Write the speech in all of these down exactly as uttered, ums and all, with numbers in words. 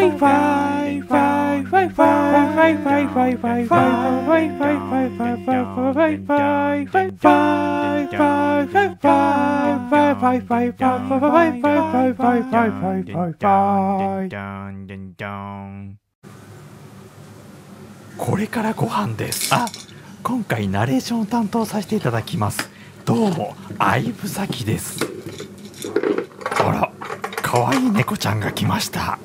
これからご飯です。あ、今回ナレーションを担当させていただきます。どうも、相武咲です。あら、可愛い猫ちゃんが来ました。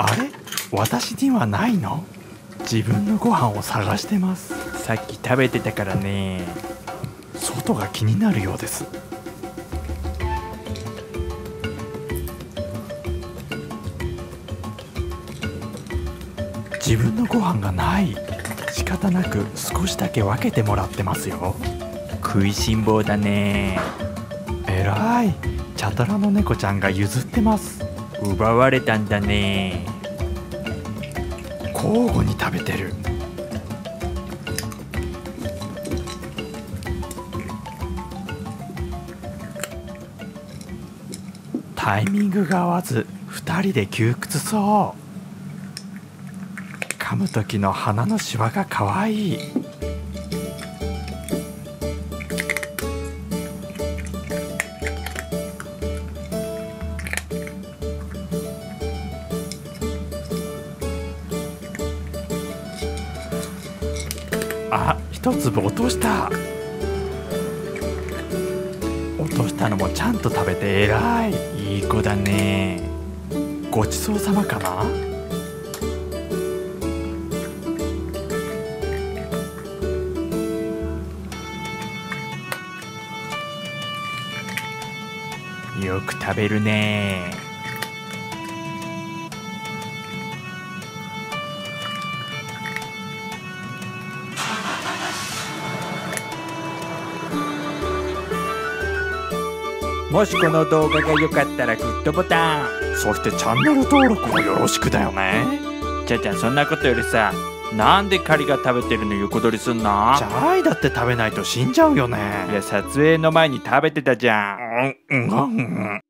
あれ、私にはないの？自分のご飯を探してます。さっき食べてたからね。外が気になるようです。自分のご飯がない。仕方なく少しだけ分けてもらってますよ。食いしん坊だね。えらい。チャトラの猫ちゃんが譲ってます。奪われたんだね。交互に食べてる。タイミングが合わずふたりで窮屈そう。噛む時の鼻のシワがかわいい。あ、一粒落とした。落としたのもちゃんと食べて偉い。いい子だね。ごちそうさまかな。よく食べるね。もしこの動画が良かったらグッドボタン、そしてチャンネル登録もよろしくだよね。ちゃちゃん、そんなことよりさ、なんで狩りが食べてるの横取りすんの？じゃあいだって食べないと死んじゃうよね。いや、撮影の前に食べてたじゃん。うんうんうん。